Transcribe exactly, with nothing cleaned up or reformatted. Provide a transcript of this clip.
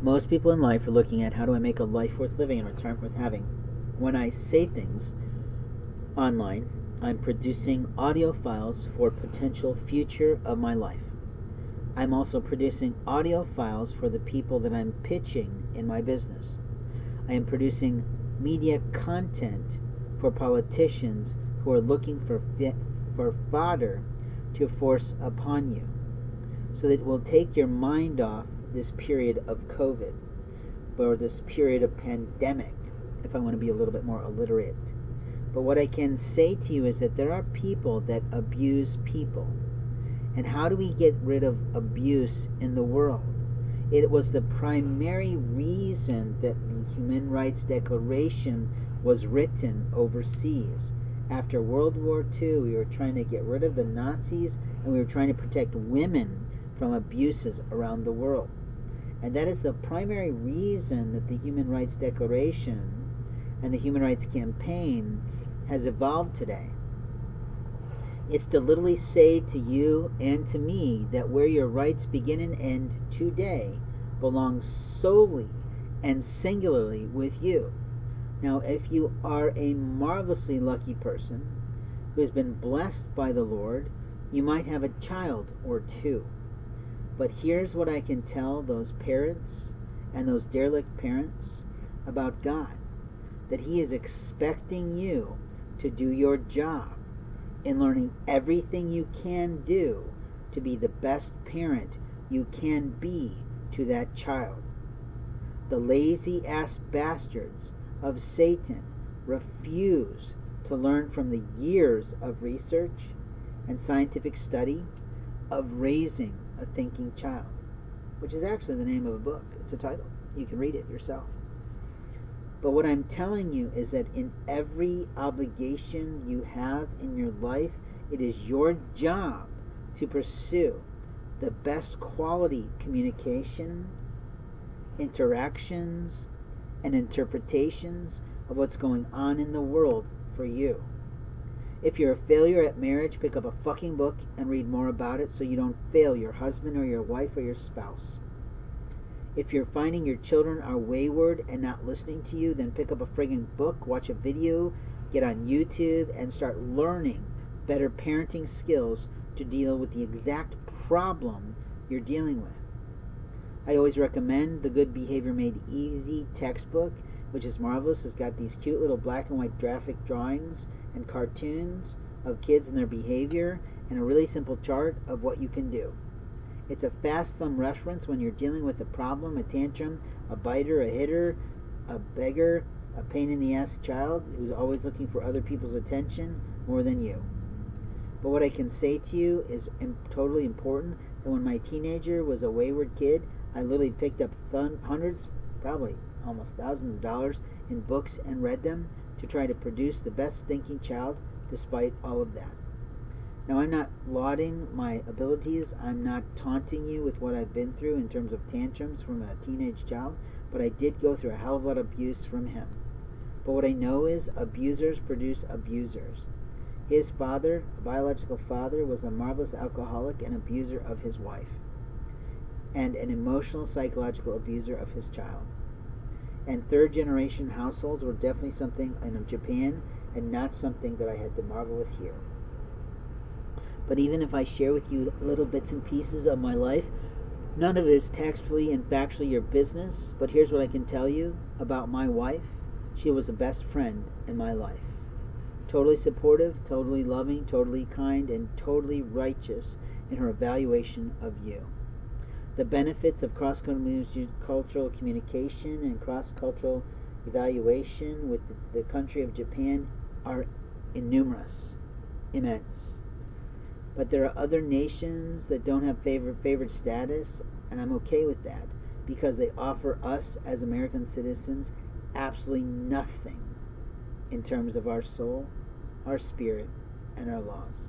Most people in life are looking at how do I make a life worth living and a retirement worth having. When I say things online, I'm producing audio files for potential future of my life. I'm also producing audio files for the people that I'm pitching in my business. I am producing media content for politicians who are looking for fit, for fodder to force upon you, so that it will take your mind off this period of COVID or this period of pandemic, if I want to be a little bit more alliterate. But what I can say to you is that there are people that abuse people. And how do we get rid of abuse in the world? It was the primary reason that the Human Rights Declaration was written overseas. After World War Two, we were trying to get rid of the Nazis, and we were trying to protect women from abuses around the world. And that is the primary reason that the Human Rights Declaration and the Human Rights Campaign has evolved today. It's to literally say to you and to me that where your rights begin and end today belongs solely and singularly with you. Now, if you are a marvelously lucky person who has been blessed by the Lord, you might have a child or two. But here's what I can tell those parents and those derelict parents about God, that He is expecting you to do your job in learning everything you can do to be the best parent you can be to that child. The lazy-ass bastards of Satan refuse to learn from the years of research and scientific study of raising a thinking child, which is actually the name of a book. It's a title. You can read it yourself. But what I'm telling you is that in every obligation you have in your life, it is your job to pursue the best quality communication, interactions, and interpretations of what's going on in the world for you. If you're a failure at marriage, pick up a fucking book and read more about it so you don't fail your husband or your wife or your spouse. If you're finding your children are wayward and not listening to you, then pick up a friggin' book, watch a video, get on YouTube, and start learning better parenting skills to deal with the exact problem you're dealing with. I always recommend the Good Behavior Made Easy textbook, which is marvelous. It's got these cute little black and white graphic drawings and cartoons of kids and their behavior, and a really simple chart of what you can do. It's a fast thumb reference when you're dealing with a problem, a tantrum, a biter, a hitter, a beggar, a pain-in-the-ass child who's always looking for other people's attention more than you. But what I can say to you is totally important, that when my teenager was a wayward kid, I literally picked up hundreds, probably almost thousands of dollars in books and read them to try to produce the best thinking child despite all of that. Now, I'm not lauding my abilities, I'm not taunting you with what I've been through in terms of tantrums from a teenage child, but I did go through a hell of a lot of abuse from him. But what I know is abusers produce abusers. His father, a biological father, was a marvelous alcoholic and abuser of his wife, and an emotional, psychological abuser of his child. And third generation households were definitely something in Japan and not something that I had to marvel with here. But even if I share with you little bits and pieces of my life, none of it is tactfully and factually your business. But here's what I can tell you about my wife. She was the best friend in my life. Totally supportive, totally loving, totally kind, and totally righteous in her evaluation of you. The benefits of cross-cultural communication and cross-cultural evaluation with the country of Japan are innumerous, immense. But there are other nations that don't have favored, favored status, and I'm okay with that, because they offer us as American citizens absolutely nothing in terms of our soul, our spirit, and our laws.